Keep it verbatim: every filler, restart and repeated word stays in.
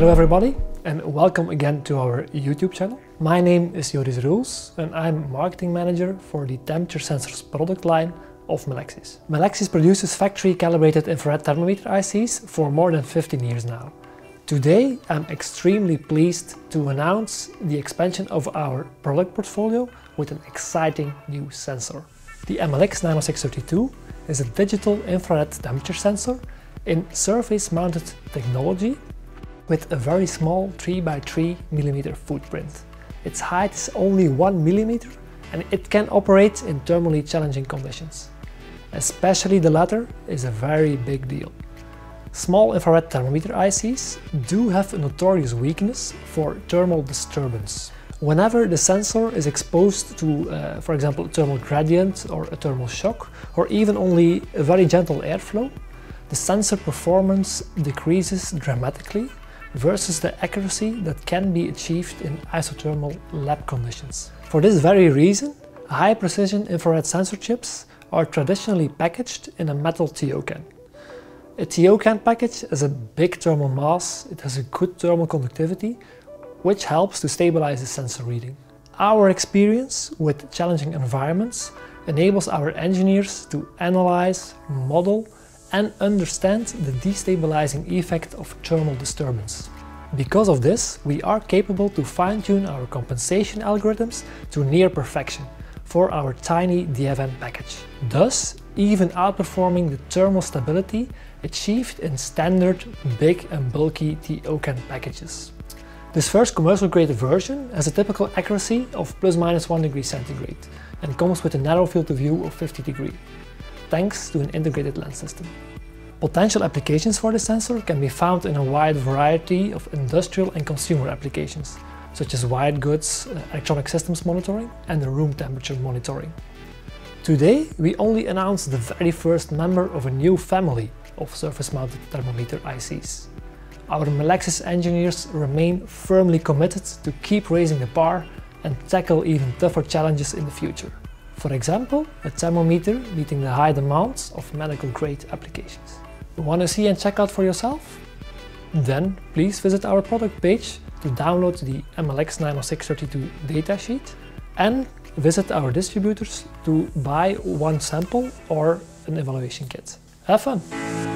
Hello everybody and welcome again to our YouTube channel. My name is Joris Roels and I'm marketing manager for the temperature sensors product line of Melexis. Melexis produces factory calibrated infrared thermometer I Cs for more than fifteen years now. Today I'm extremely pleased to announce the expansion of our product portfolio with an exciting new sensor. The M L X nine oh six three two is a digital infrared temperature sensor in surface mounted technology with a very small three by three millimeter footprint. Its height is only one millimeter and it can operate in thermally challenging conditions. Especially the latter is a very big deal. Small infrared thermometer I Cs do have a notorious weakness for thermal disturbance. Whenever the sensor is exposed to, uh, for example, a thermal gradient or a thermal shock, or even only a very gentle airflow, the sensor performance decreases dramatically versus the accuracy that can be achieved in isothermal lab conditions. For this very reason, high-precision infrared sensor chips are traditionally packaged in a metal T O can. A T O can package has a big thermal mass, it has a good thermal conductivity, which helps to stabilize the sensor reading. Our experience with challenging environments enables our engineers to analyze, model, and understand the destabilizing effect of thermal disturbance. Because of this, we are capable to fine-tune our compensation algorithms to near perfection for our tiny D F N package, thus even outperforming the thermal stability achieved in standard big and bulky T O can packages. This first commercial-grade version has a typical accuracy of plus minus one degree centigrade and comes with a narrow field of view of fifty degrees. Thanks to an integrated lens system. Potential applications for this sensor can be found in a wide variety of industrial and consumer applications, such as wired goods, electronic systems monitoring and room temperature monitoring. Today we only announced the very first member of a new family of surface-mounted thermometer I Cs. Our Melexis engineers remain firmly committed to keep raising the bar and tackle even tougher challenges in the future. For example, a thermometer meeting the high demands of medical-grade applications. Want to see and check out for yourself? Then please visit our product page to download the M L X nine oh six three two datasheet and visit our distributors to buy one sample or an evaluation kit. Have fun!